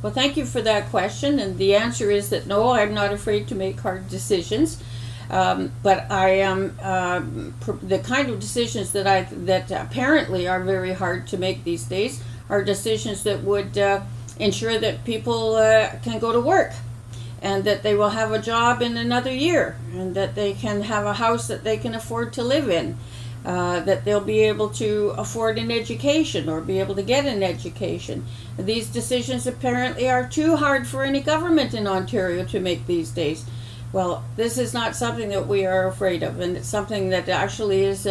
Well, thank you for that question, and the answer is that no, I'm not afraid to make hard decisions, but I am the kind of decisions that that apparently are very hard to make these days are decisions that would ensure that people can go to work, and that they will have a job in another year, and that they can have a house that they can afford to live in, that they'll be able to afford an education or be able to get an education. These decisions apparently are too hard for any government in Ontario to make these days. Well, this is not something that we are afraid of, and it's something that actually is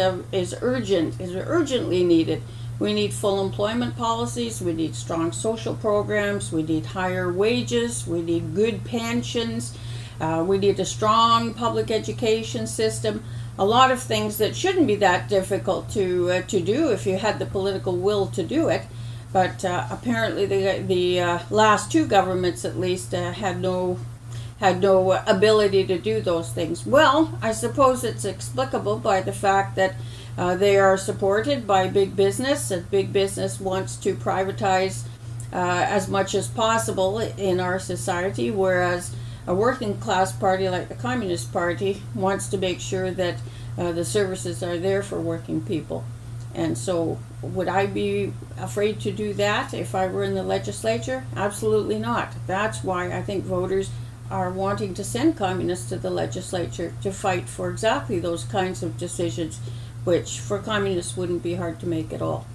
urgent, is urgently needed. We need full employment policies, we need strong social programs, we need higher wages, we need good pensions, we need a strong public education system. A lot of things that shouldn't be that difficult to do if you had the political will to do it, but apparently the last two governments at least had no ability to do those things. Well, I suppose it's explicable by the fact that they are supported by big business, and big business wants to privatize as much as possible in our society, whereas a working class party like the Communist Party wants to make sure that the services are there for working people. And so would I be afraid to do that if I were in the legislature? Absolutely not. That's why I think voters are wanting to send communists to the legislature to fight for exactly those kinds of decisions, which for communists wouldn't be hard to make at all.